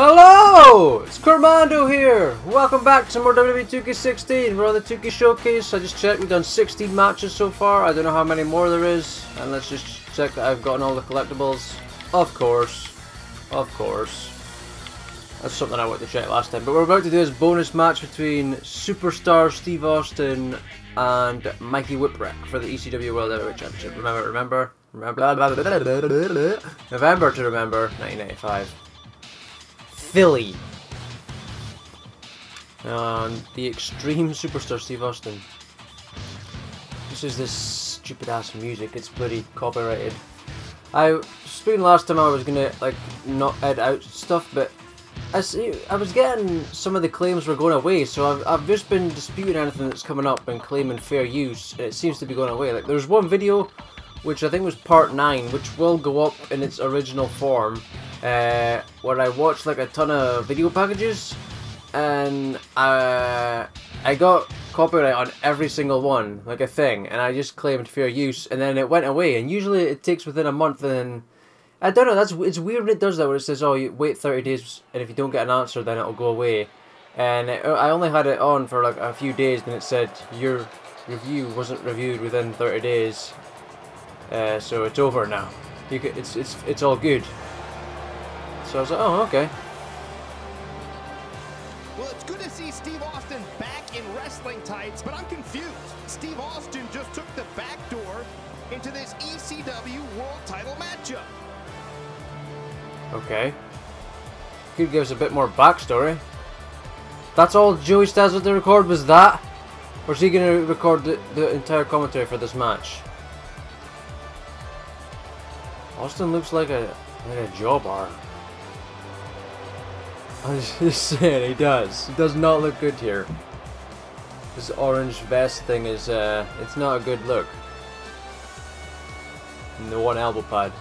Hello! It's Kermando here! Welcome back to more WWE 2K16. We're on the 2K Showcase. I just checked, we've done 16 matches so far. I don't know how many more there is. And let's just check that I've gotten all the collectibles. Of course. Of course. That's something I wanted to check last time. But we're about to do this bonus match between Superstar Steve Austin and Mikey Whipwreck for the ECW World Heavyweight Championship. Remember. November to Remember, 1995. Philly. And the extreme superstar Steve Austin. This is this stupid ass music, it's bloody copyrighted. I spoon last time I was gonna like not edit out stuff, but I was getting some of the claims were going away, so I've just been disputing anything that's coming up and claiming fair use, and it seems to be going away. Like there's one video which I think was part 9, which will go up in its original form. Where I watched like a ton of video packages, and I got copyright on every single one, like a thing, and I just claimed fair use, and then it went away. And usually it takes within a month, and then, I don't know. It's weird when it does that, where it says, "Oh, you wait 30 days, and if you don't get an answer, then it'll go away." And I only had it on for like a few days, then it said your review wasn't reviewed within 30 days, so it's over now. You can, it's all good. So I was like, oh, okay. Well, it's good to see Steve Austin back in wrestling tights, but I'm confused. Steve Austin just took the back door into this ECW World Title matchup. Okay. Could give us a bit more backstory. That's all Joey Styles had to record, was that? Or is he going to record the entire commentary for this match? Austin looks like a jawbar. I was just saying, he does. He does not look good here. This orange vest thing is, it's not a good look. And the one elbow pad.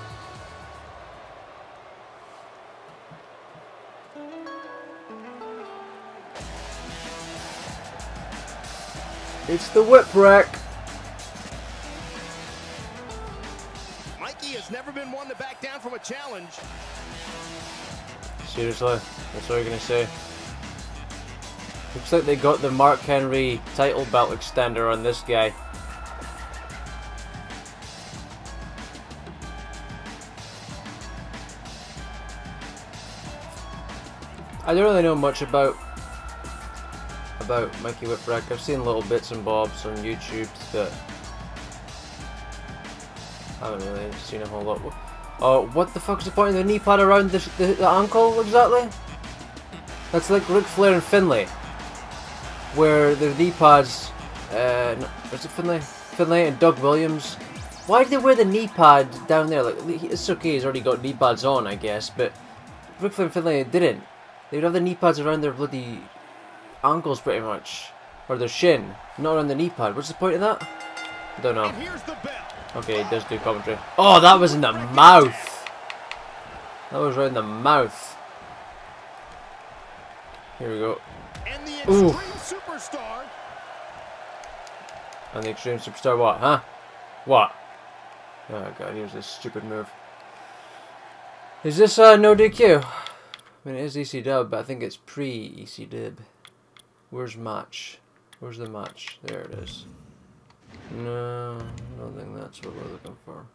It's the Whipwreck! Mikey has never been one to back down from a challenge. Seriously, that's what you're gonna say. Looks like they got the Mark Henry title belt extender on this guy. I don't really know much about Mikey Whipwreck. I've seen little bits and bobs on YouTube, but I haven't really seen a whole lot. Oh, what the fuck's the point of the knee pad around the ankle, exactly? That's like Ric Flair and Finlay, where the knee pads, was it Finlay? Finlay and Doug Williams. Why did they wear the knee pad down there? Like, it's okay, he's already got knee pads on, I guess, but Ric Flair and Finlay didn't. They would have the knee pads around their bloody ankles, pretty much. Or their shin, not around the knee pad. What's the point of that? I don't know. Okay, it does do commentary. Oh, that was in the mouth! That was right in the mouth. Here we go. And the extreme superstar. And the extreme superstar what, huh? What? Oh god, here's this stupid move. Is this no DQ? I mean, it is ECW, but I think it's pre-ECW. Where's match? Where's the match? There it is. No, I don't think that's what we're looking for.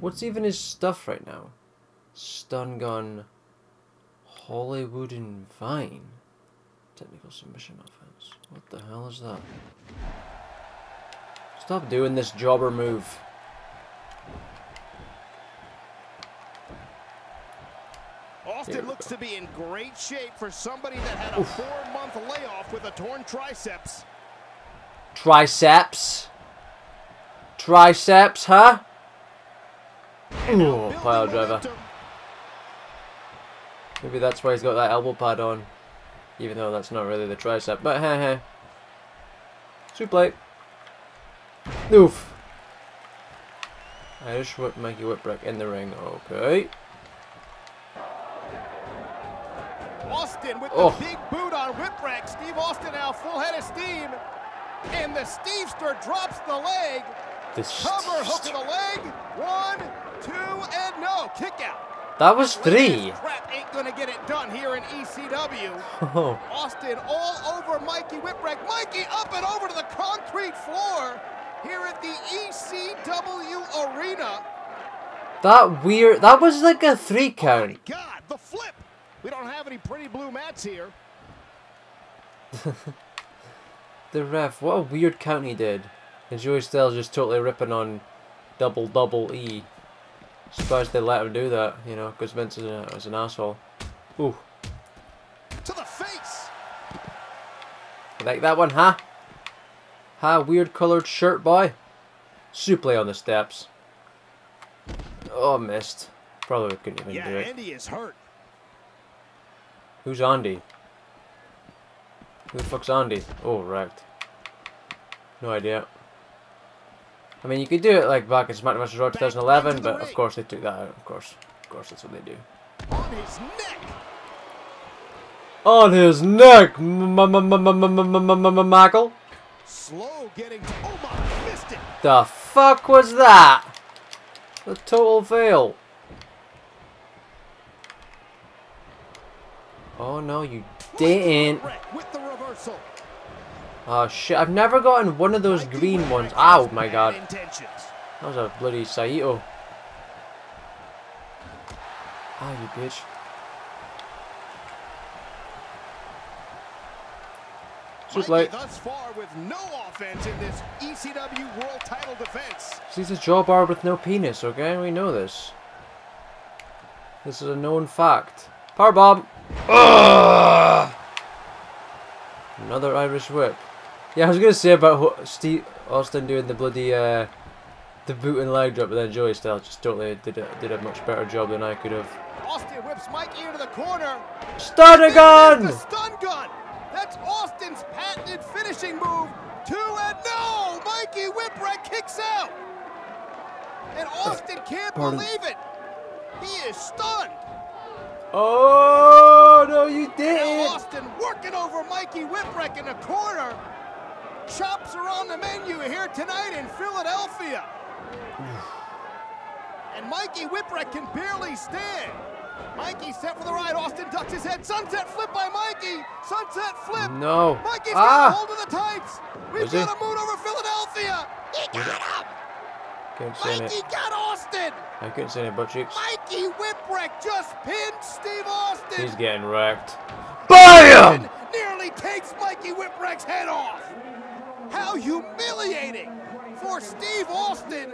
What's even his stuff right now? Stun gun, Hollywood and Vine. Technical submission offense. What the hell is that? Stop doing this jobber move. Austin looks to be in great shape for somebody that had a 4-month layoff with a torn triceps. Triceps. Triceps, huh? Oh, pile driver. Maybe that's why he's got that elbow pad on. Even though that's not really the tricep, but heh heh. Suplex. Oof. I just whipped Mikey Whipwreck in the ring. Okay. Austin with the big boot on Whipwreck. Steve Austin now full head of steam. And the Stevester drops the leg. The cover hook of the leg. 1, 2, and no. Kick out. That was three. Crap ain't gonna get it done here in ECW. Oh. Austin all over Mikey Whipwreck. Mikey up and over to the concrete floor here at the ECW arena. That weird. That was like a three count. Oh my God, the flip. We don't have any pretty blue mats here. The ref. What a weird count he did. And Joey Styles just totally ripping on double double E. Surprised they let him do that, you know, because Vince is an asshole. Ooh. To the face. You like that one, huh? Ha, weird colored shirt boy. Suplex on the steps. Oh, missed. Probably couldn't even do it. Andy is hurt. Who's Andy? Who the fuck's Andy? Oh, right. No idea. I mean, you could do it like back in SmackDown vs. Raw 2011, but of course they took that out. Of course, that's what they do. On his neck. On his neck, Michael. Slow getting. Oh my, missed it. The fuck was that? The total fail. Oh no, you didn't. With the reversal. Oh shit, I've never gotten one of those green ones. Ow, my God. That was a bloody Saito. Ah, you bitch. Like, thus far with no offense in this ECW World Title defense. She's a jaw bar with no penis, okay? We know this. This is a known fact. Power bomb. Ugh! Another Irish whip. Yeah, I was gonna say about Steve Austin doing the bloody the boot and leg drop, but then Joey Styles just totally did a much better job than I could have. Austin whips Mikey into the corner. Stun gun. Stun gun. That's Austin's patented finishing move. Two and no! Mikey Whipwreck kicks out! And Austin can't believe it! He is stunned! Oh, no you didn't! Austin working over Mikey Whipwreck in the corner. Chops are on the menu here tonight in Philadelphia. And Mikey Whipwreck can barely stand. Mikey set for the right. Austin ducks his head. Sunset flip by Mikey. Sunset flip. No. Mikey's got hold of the tights. We've got a moon over Philadelphia. He got him. Mikey got Austin. I couldn't see any butt cheeks. Mikey Whipwreck just pinned Steve Austin. He's getting wrecked. BAM! Nearly takes Mikey Whipwreck's head off. How humiliating for Steve Austin,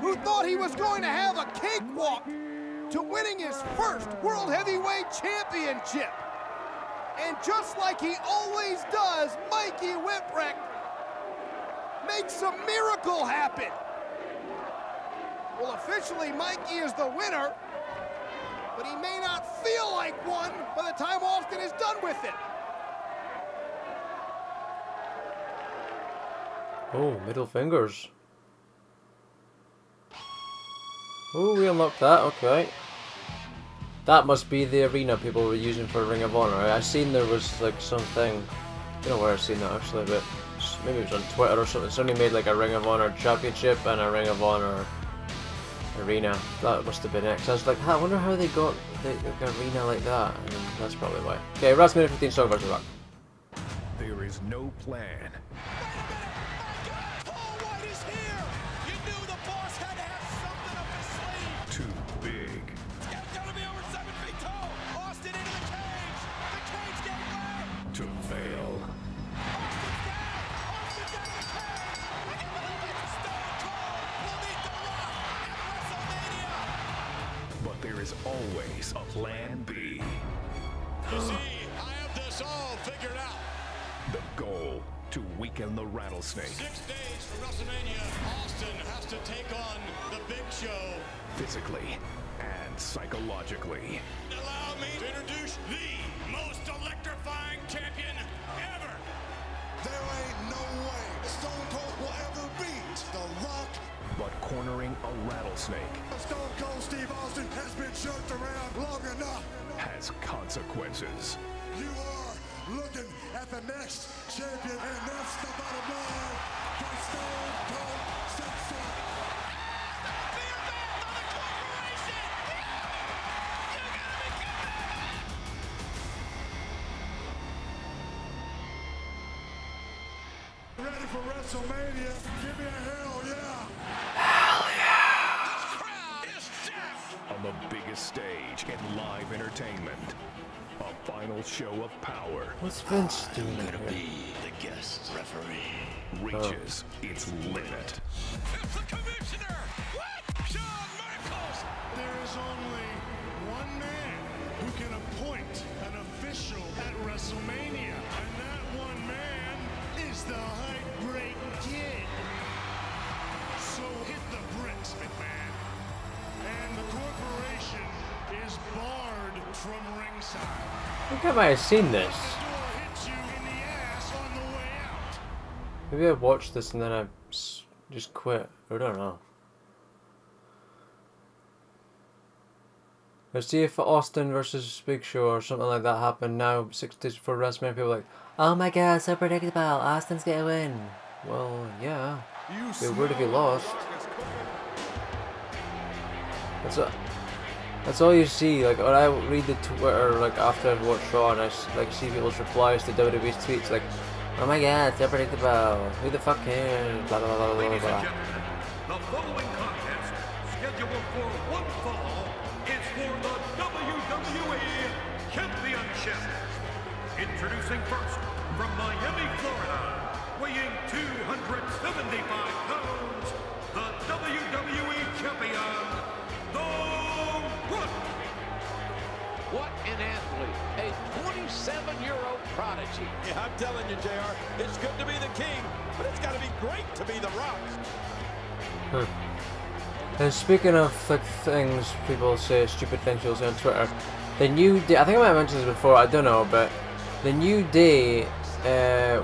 who thought he was going to have a cakewalk to winning his first World Heavyweight Championship. And just like he always does, Mikey Whipwreck makes a miracle happen. Well, officially, Mikey is the winner, but he may not feel like one by the time Austin is done with it. Oh, middle fingers. Oh, we unlocked that, okay. That must be the arena people were using for Ring of Honor. I seen there was like something, I don't know where I seen that actually, but maybe it was on Twitter or something. Somebody made like a Ring of Honor championship and a Ring of Honor arena. That must have been it. So I was like, I wonder how they got the like, arena like that. And that's probably why. Okay, Rats minute 15, so far to rock. There is no plan. Always a plan B. You see, I have this all figured out. The goal to weaken the rattlesnake. 6 days from WrestleMania, Austin has to take on the Big Show. Physically and psychologically. Allow me to introduce the most electrifying champion ever. There ain't no way Stone Cold will ever beat The Rock. But cornering a rattlesnake. Stone Cold Steve Austin has been jerked around long enough. Has consequences. You are looking at the next champion, and that's the bottom line. For Stone Cold Steve Austin. ready for WrestleMania. Give me a hell yeah. Hell yeah. This crowd is on the biggest stage in live entertainment. A final show of power. What's Vince doing? I'm gonna be the guest referee. Reaches its limit. It's the commissioner. What? Shawn Michaels. There is only one man who can appoint an official at WrestleMania, and that one man is the Hype Break Kid. So hit the bricks, McMahon. And the corporation is barred from ringside. I think I might have seen this. Maybe I watched this and then I just quit. I don't know. I see if Austin versus Big Show or something like that happened now, 6 days before WrestleMania, people are like, oh my god, so predictable, Austin's gonna win. Well, yeah. It would if he lost. That's all you see. Like when I read the Twitter, like after I've watched Raw, and I like see people's replies to WWE's tweets, like, oh my god, it's unpredictable. Who the fuck cares? Blah blah blah blah blah blah. The following contest, scheduled for one fall, is for the WWE Championship. Introducing first, from Miami, Florida, weighing 275 pounds, the WWE Champion. What an athlete, a 27-year-old prodigy. Yeah, I'm telling you, JR, it's good to be the king, but it's got to be great to be the Rock. And speaking of like, things people say, stupid things you'll say on Twitter, the New Day, I think I might have mentioned this before, I don't know, but the New Day,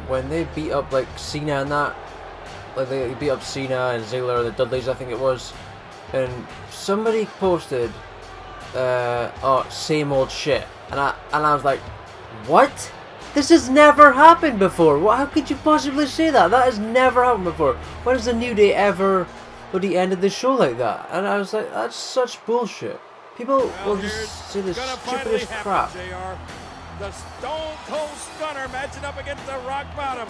when they beat up like Cena and that, like they beat up Cena and Ziggler or the Dudleys, I think it was, and somebody posted, oh, same old shit, and I was like, what? This has never happened before. What? How could you possibly say that? That has never happened before. When has the New Day ever bloody ended the show like that? And I was like, that's such bullshit. People will just say this stupidest crap. JR. The Stone Cold Stunner matching up against the Rock Bottom.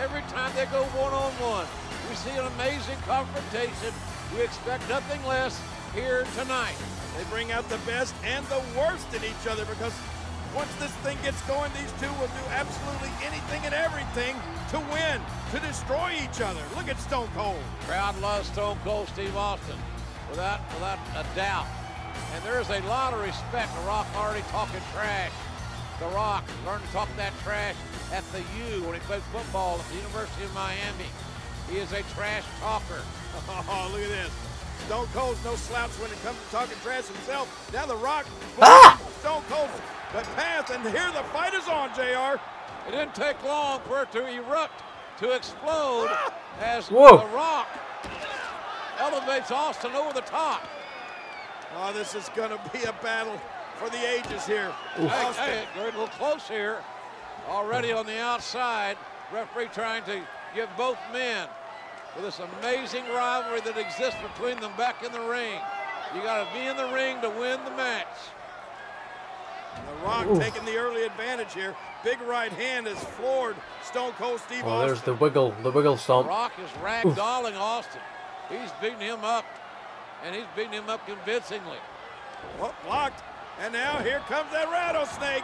Every time they go one-on-one, we see an amazing confrontation. We expect nothing less here tonight. They bring out the best and the worst in each other, because once this thing gets going, these two will do absolutely anything and everything to win, to destroy each other. Look at Stone Cold. Crowd loves Stone Cold Steve Austin, without a doubt. And there is a lot of respect. The Rock already talking trash. The Rock learned to talk that trash at the U when he played football at the University of Miami. He is a trash talker. Oh, look at this. Stone Cold's no slouch when it comes to talking trash himself. Now the Rock, Stone Cold, the path, and here the fight is on, JR. It didn't take long for it to erupt, to explode, as the Rock elevates Austin over the top. Oh, this is gonna be a battle for the ages here. Hey, we're a little close here. Already on the outside, referee trying to give both men for this amazing rivalry that exists between them back in the ring. You gotta be in the ring to win the match. The Rock taking the early advantage here. Big right hand has floored Stone Cold Steve Austin. There's the wiggle stomp. The Rock is ragdolling Austin. He's beating him up, and he's beating him up convincingly. Well, blocked, and now here comes that rattlesnake.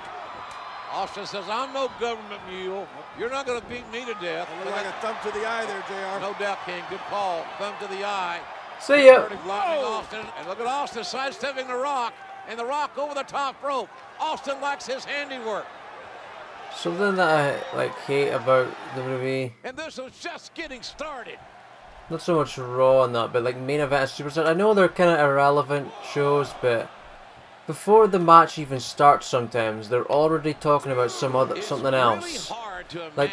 Austin says, I'm no government mule. You're not going to beat me to death. Look like a thumb to the eye there, JR. No doubt, King. Good call. Thumb to the eye. See ya. Austin. And look at Austin sidestepping the Rock. And the Rock over the top rope. Austin likes his handiwork. Something that I like hate about WWE. And this is just getting started. Not so much Raw on that, but like main event Superstar. I know they're kind of irrelevant shows, but before the match even starts, sometimes they're already talking about something else. Like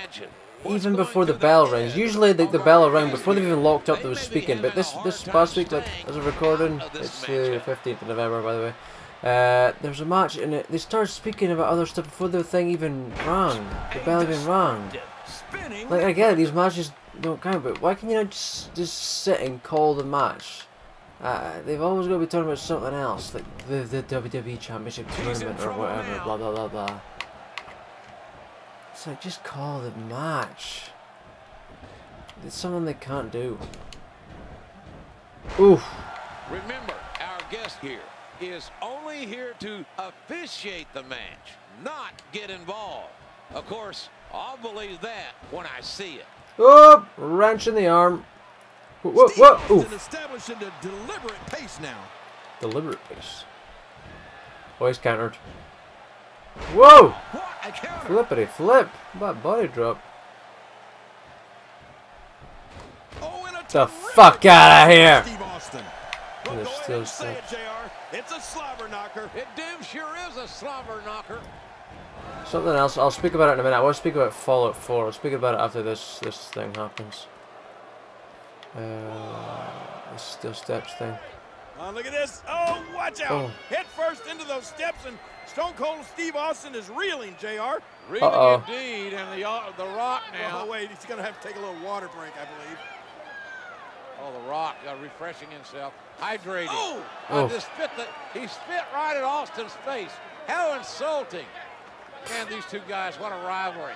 even before the bell rings. Usually the bell rang before they've even locked up. They were speaking. But this past week, like as a recording, it's the 15th of November, by the way. There's a match and they started speaking about other stuff before the thing even rang. The bell even rang. Like I get it, these matches don't count, but why can you not just sit and call the match? they've always got to be talking about something else, like the WWE Championship Tournament or whatever, blah blah blah blah. It's like, just call the match. It's something they can't do. Oof. Remember, our guest here is only here to officiate the match, not get involved. Of course, I'll believe that when I see it. Oh, wrench in the arm. Whoa, whoa, whoa. Oof. Establishing a deliberate pace now. Deliberate pace. Always countered. Whoa! What a counter. Flippity flip. What body drop. The fuck out of here! Steve Austin. Well, go and say it, JR. It's a slobber knocker. It damn sure is a slobber knocker. Something else. I'll speak about it in a minute. I want to speak about Fallout 4. I'll speak about it after this thing happens. This steel steps thing. Oh, look at this. Oh, watch out. Oh. Head first into those steps, and Stone Cold Steve Austin is reeling, JR. Reeling indeed, and the Rock now. Oh, wait, he's going to have to take a little water break, I believe. Oh, the Rock refreshing himself, hydrating. Oh, he spit right at Austin's face. How insulting! Man, these two guys, what a rivalry!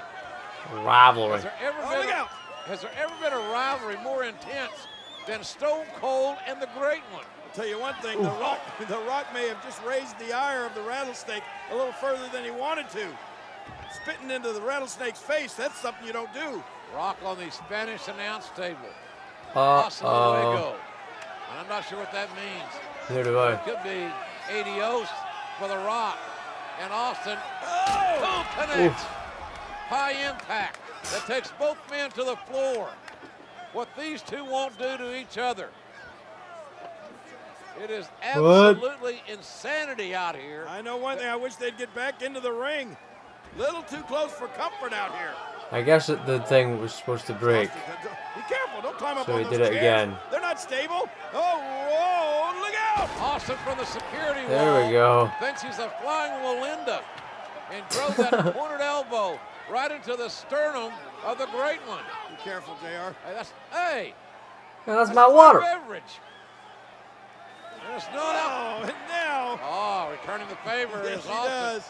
Rivalry. Has there ever been a rivalry more intense than Stone Cold and the Great One? I'll tell you one thing: the Rock may have just raised the ire of the rattlesnake a little further than he wanted to. Spitting into the rattlesnake's face—that's something you don't do. Rock on the Spanish announce table. And I'm not sure what that means. Here do I. It could be adios for the Rock and Austin. Oh! Connect. High impact that takes both men to the floor. What these two won't do to each other. It is absolutely insanity out here. I know one thing. I wish they'd get back into the ring. Little too close for comfort out here. I guess the thing was supposed to break. Be careful, don't climb up so on those chairs. Again. They're not stable. Oh, whoa, look out! Austin from the security wall. There we go. Thinks he's a flying Walinda and throws that pointed elbow right into the sternum of the Great One. Be careful, JR. That's my water. Beverage. There's no doubt. Oh, returning the favor is Austin.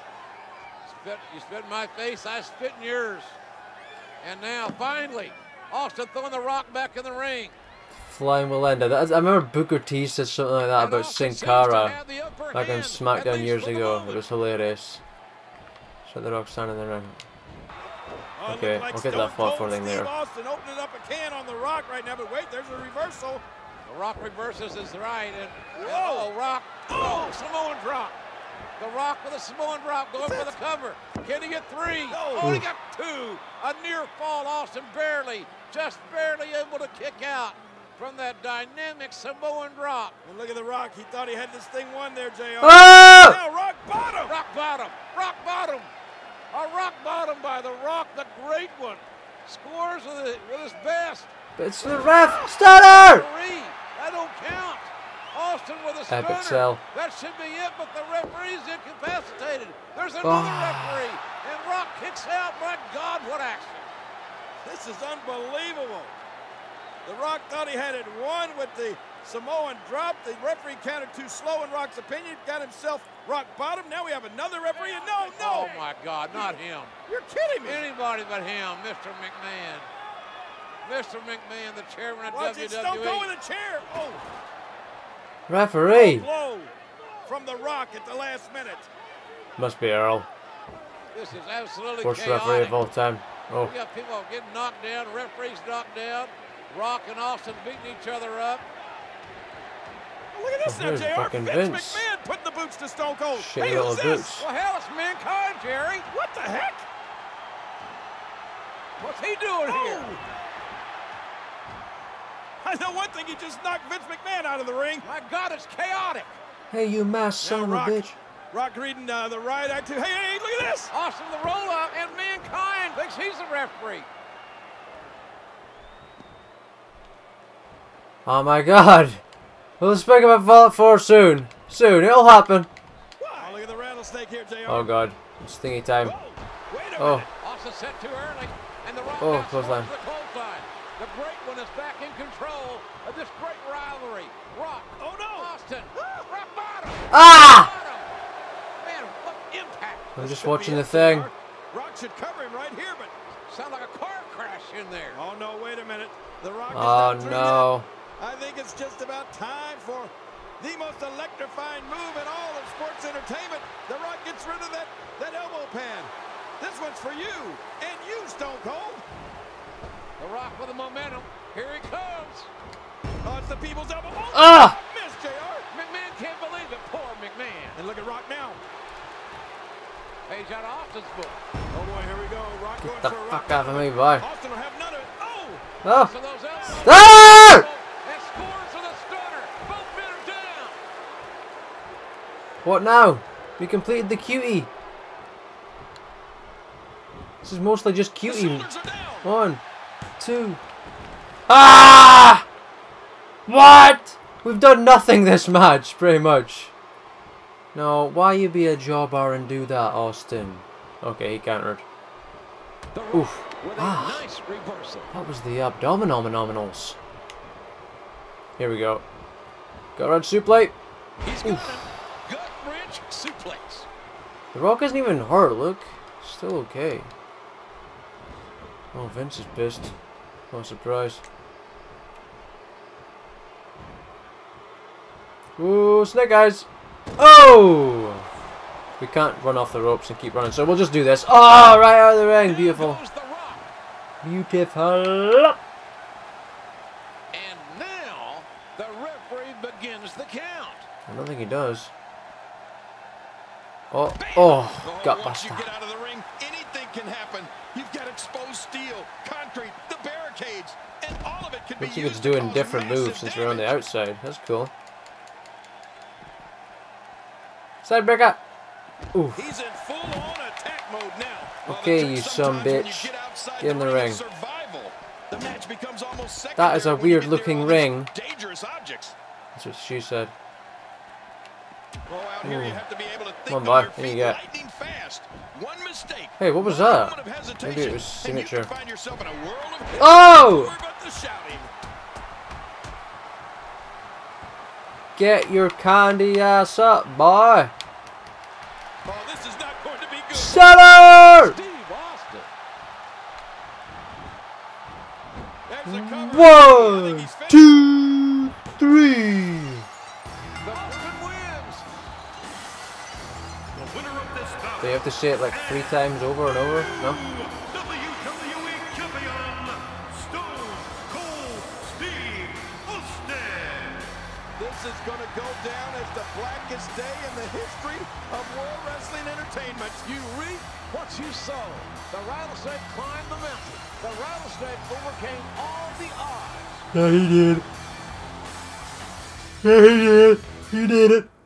You spit in my face, I spit in yours. And now, finally, Austin throwing the Rock back in the ring. Flying Melinda. I remember Booker T said something like that about Sin Cara back on SmackDown years ago. It was hilarious. So the Rock's standing in the ring. Okay, I'll get that fall for thing there. Austin opening up a can on the Rock right now, but wait, there's a reversal. The Rock reverses his right, and whoa, Rock, oh, Samoan drop. The Rock with a Samoan drop going for the cover. Can he get three? No. Oh, he got two. A near fall. Austin just barely able to kick out from that dynamic Samoan drop. And look at the Rock. He thought he had this thing won there, JR. Oh! Now Rock Bottom. Rock Bottom. Rock Bottom. A Rock Bottom by the Rock, the Great One. Scores with his best. It's the ref. Stunner. That don't count. Austin with a stunner. That should be it, but the referee's incapacitated. There's another referee, and Rock kicks out. My God, what action! This is unbelievable. The Rock thought he had it won with the Samoan drop. The referee counted too slow, in Rock's opinion. Got himself Rock Bottom. Now we have another referee. No, no! Oh my God, not him! You're kidding me! Anybody but him, Mr. McMahon. Mr. McMahon, the chairman of WWE. Don't go in the chair. Oh. Referee! Blow from the Rock at the last minute. Must be Earl. This is absolutely worst referee of all time. Oh. We got people getting knocked down, referees knocked down, Rock and Austin beating each other up. Look at this now, JR. Vince McMahon putting the boots to Stone Cold. Hey, who's this? Well, hell, it's Mankind, Jerry. What the heck? What's he doing here? I know one thing, he just knocked Vince McMahon out of the ring. My God, it's chaotic. Hey, you masked son of a bitch. Rock reading the right eye too. Hey, hey, look at this. Austin the rollout, and Mankind thinks he's the referee. Oh, my God. We'll speak about Fallout 4 soon. Soon, it'll happen. Oh, look at the rattlesnake here, JR. Oh, God. It's thingy time. Whoa, wait a minute. Austin set too early, and the Rock close line. The Great One is back in control of this great rivalry. Rock. Oh, no. Austin. Rock bottom. Ah! Man, what impact. I'm just watching the thing. Rock should cover him right here, but sound like a car crash in there. Oh, no. Wait a minute. The Rock is not through yet. I think it's just about time for the most electrifying move in all of sports entertainment. The Rock gets rid of that elbow pan. This one's for you, and you, Stone Cold. The Rock with the momentum. Here he comes. Oh, it's the people's elbow. Oh, miss, JR. McMahon can't believe it. Poor McMahon. And look at Rock now. Page out of Austin's book. Oh, boy, here we go. Rock going for a rock. Get the fuck out of me, boy. Austin will have none of it. Oh! Oh! Ah! What now? We completed the cutie. This is mostly just cutie. 1, 2. Ah! What? We've done nothing this match, pretty much. No, why you be a jobber and do that, Austin? Okay, he countered. Oof. Ah. Nice reversal. That was the abdominals. Here we go. Go around suplex. Oof. Suplex. The Rock isn't even hurt, look. Still okay. Oh, Vince is pissed. No surprise. Ooh, snake eyes. Oh! We can't run off the ropes and keep running, so we'll just do this. Oh, right out of the ring. Beautiful. Beautiful. And now the referee begins the count. I don't think he does. Oh, oh, got busted. Once you get out of the ring, anything can happen. You've got exposed steel, concrete, the barricades, and all of it could be used. Looks like it's doing different moves since we're on the outside. That's cool. Side breaker. Ooh. He's in full-on attack mode now. Okay, you son bitch. Get in the ring. That is a weird-looking ring. Dangerous objects. That's what she said. Out here, you have to be able to think about your feet lightning fast. One mistake. Hey, what was that? Maybe it was signature. Oh! Get your candy ass up, boy. Oh, this is not going to be good. Shut up! One, two, three. Do you have to say it like 3 times over and over? No? WWE Champion, Stone Cold Steve Austin! This is going to go down as the blackest day in the history of World Wrestling Entertainment. You reap what you sow. The rattlesnake climbed the mountain. The rattlesnake overcame all the odds. Yeah, he did. Yeah, he did. He did it.